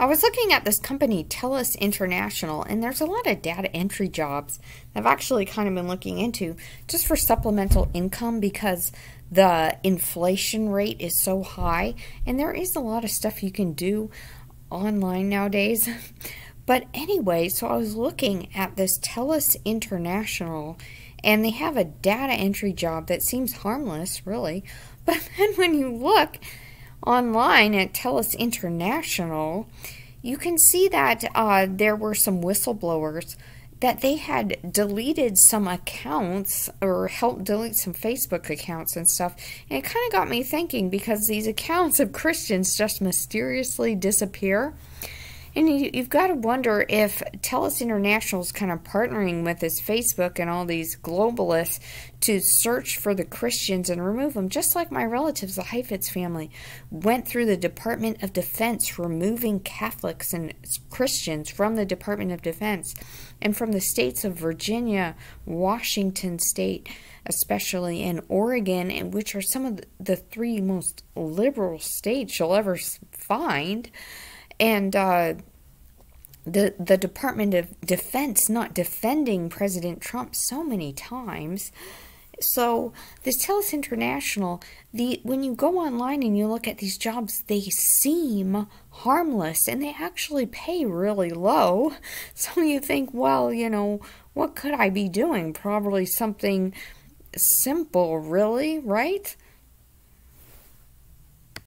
I was looking at this company, TELUS International, and there's a lot of data entry jobs I've actually kind of been looking into just for supplemental income because the inflation rate is so high, and there is a lot of stuff you can do online nowadays. But anyway, so I was looking at this TELUS International, and they have a data entry job that seems harmless, really. But then when you look online at TELUS International, you can see that there were some whistleblowers that they had deleted some accounts or helped delete some Facebook accounts and stuff. And it kind of got me thinking, because these accounts of Christians just mysteriously disappear. And you've got to wonder if TELUS International is kind of partnering with this Facebook and all these globalists to search for the Christians and remove them, just like my relatives, the Heifetz family, went through the Department of Defense, removing Catholics and Christians from the Department of Defense and from the states of Virginia, Washington State, especially, and Oregon, and which are some of the three most liberal states you'll ever find. And the Department of Defense not defending President Trump so many times. So this TELUS International, when you go online and you look at these jobs, they seem harmless, and they actually pay really low. So you think, well, you know, what could I be doing? Probably something simple, really, right?